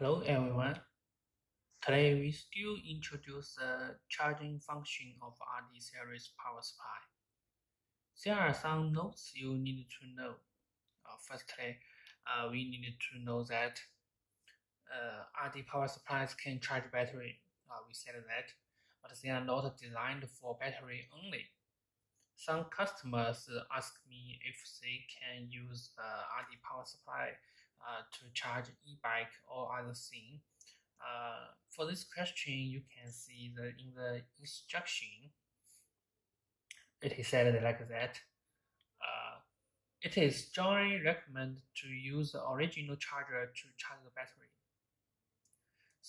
Hello everyone, today we still introduce the charging function of RD series power supply. There are some notes you need to know. Firstly, we need to know that RD power supplies can charge battery. We said that, but they are not designed for battery only. Some customers ask me if they can use the RD power supply to charge e-bike or other thing. For this question, you can see that in the instruction, it is said like that. It is strongly recommended to use the original charger to charge the battery.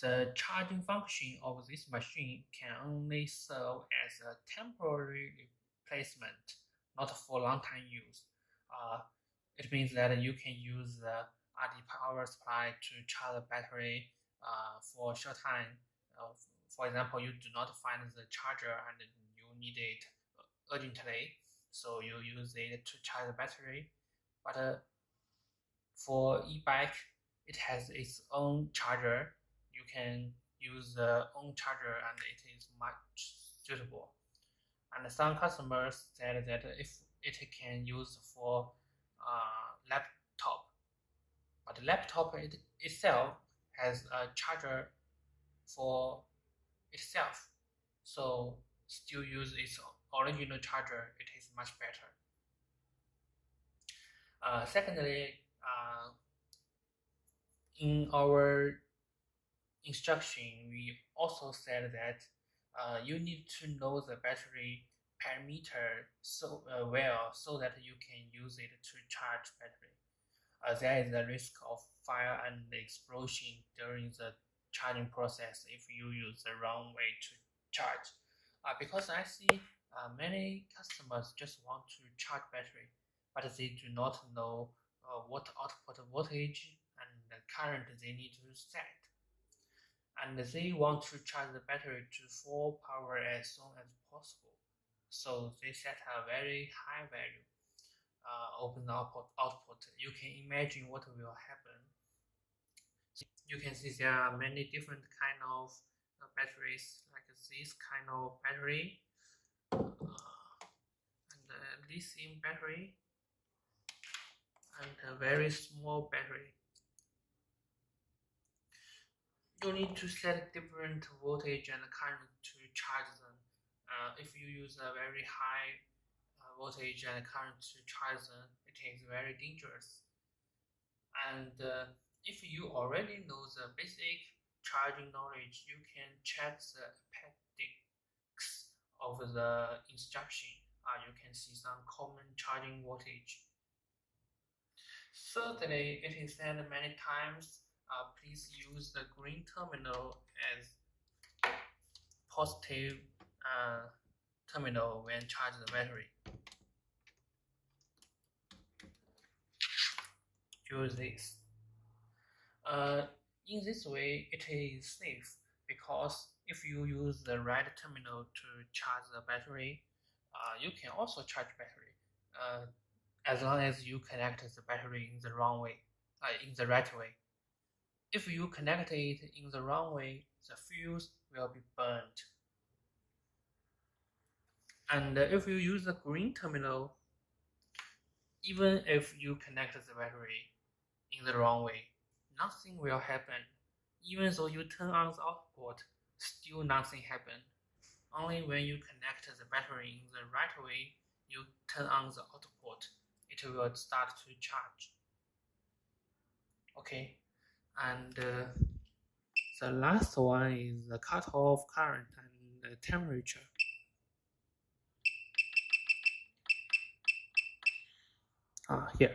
The charging function of this machine can only serve as a temporary replacement, not for long-time use. It means that you can use the RD power supply to charge the battery for a short time. For example, you do not find the charger and you need it urgently, so you use it to charge the battery. But for e-bike, it has its own charger. You can use the own charger and it is much suitable. And some customers said that if it can use for laptop, but laptop itself has a charger for itself, so still use its original charger. It is much better. Secondly, in our instruction, we also said that you need to know the battery parameter so well, so that you can use it to charge battery. There is a risk of fire and explosion during the charging process if you use the wrong way to charge. Because I see many customers just want to charge battery, but they do not know what output voltage and the current they need to set. And they want to charge the battery to full power as soon as possible. So they set a very high value open output. You can imagine what will happen. So you can see there are many different kind of batteries, like this kind of battery and lithium battery and a very small battery. You need to set different voltage and current to charge them. If you use a very high voltage and current to charge them, it is very dangerous. And if you already know the basic charging knowledge, you can check the appendix of the instruction. You can see some common charging voltage. Thirdly, it is said many times, please use the green terminal as positive terminal when charging the battery. Use this. In this way, it is safe, because if you use the red terminal to charge the battery, you can also charge battery as long as you connect the battery in the wrong way, in the right way. If you connect it in the wrong way, the fuse will be burnt. And if you use the green terminal, even if you connect the battery in the wrong way, nothing will happen. Even though you turn on the output, still nothing happens. Only when you connect the battery in the right way, you turn on the output, it will start to charge. Okay. And the last one is the cutoff current and the temperature. Here.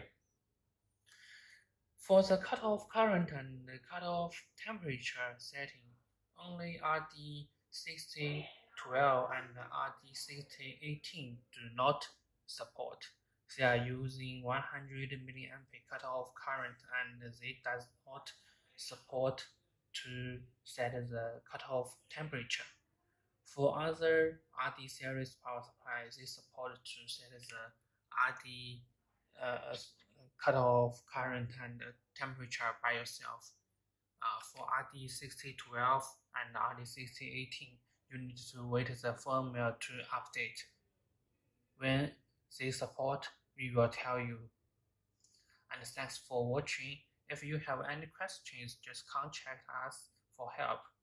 For the cutoff current and the cutoff temperature setting, only RD6012 and RD6018 do not support. They are using 100 mA cutoff current, and they does not support to set the cutoff temperature. For other RD series power supplies, they support to set the RD cutoff current and temperature by yourself. for RD6012 and RD6018, you need to wait the firmware to update. When they support, we will tell you. And thanks for watching. If you have any questions, just contact us for help.